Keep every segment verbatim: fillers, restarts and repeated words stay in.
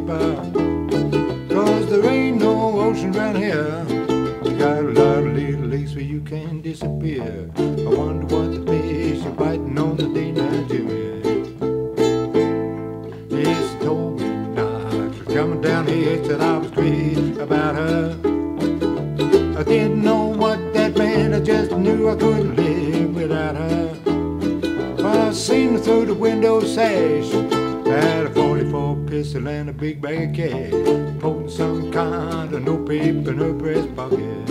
paper, 'cause there ain't no ocean round here. We got a lot of little lakes where you can disappear. I wonder what the fish are biting on the day Nigeria. Yes, she told me not for coming down here, said I was crazy about her. I didn't know what that meant, I just knew I couldn't live without her. I seen her through the window sash, had a forty-four pistol and a big bag of cash, putting some kind of no paper in her breast pocket.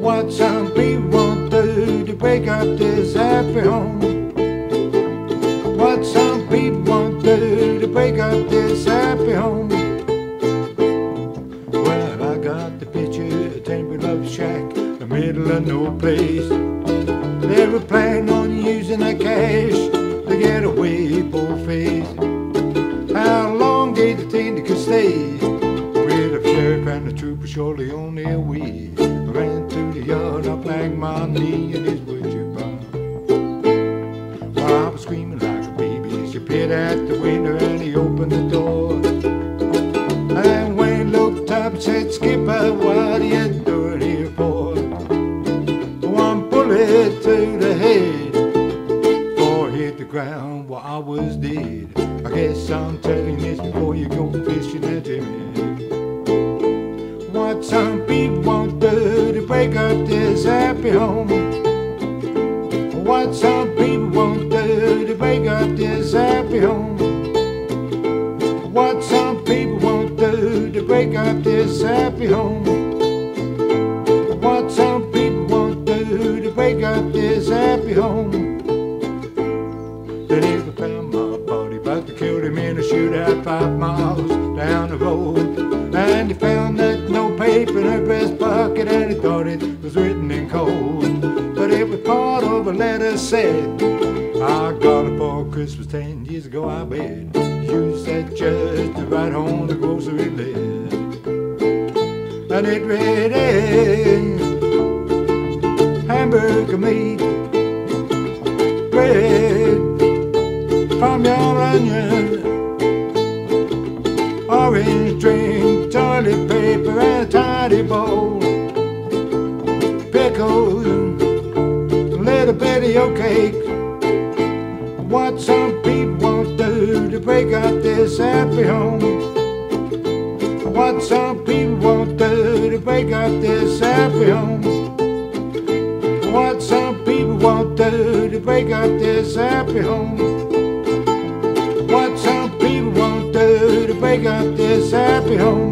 What some people do to break up this happy home. What some people do to break up this happy home. Well, I got the picture, a temporary love shack, the middle of no place. They were planning on using the cash to get away, poor face. How long did the think could stay? Rid of sheriff and the trooper shortly on their way. I ran through the yard, I banged my knee in his woodchipper. While I was screaming like a baby, she peered at the window and he opened the door. And when he looked up and said, "Skipper, what are you doing here for?" To the head, before I hit the ground while I was dead. I guess I'm telling this before you go fishing at me. What some people won't do to break up this happy home. What some people won't do to break up this happy home. What some people won't do to break up this happy home. Break up this happy home. They never found my body, but they killed him in a shootout five miles down the road. And he found that no paper in her breast pocket, and he thought it was written in cold. But it was part of a letter said, "I got it for Christmas ten years ago, I bet. Used that just to write home the grocery list." And it read, "Hey, hamburger meat, bread from your onion, orange drink, toilet paper and a tidy bowl, pickles, a little bit of your cake. What some people won't do to break up this happy home. What some people won't do to break up this happy home. What some people won't do to break up this happy home. What some people won't do to break up this happy home."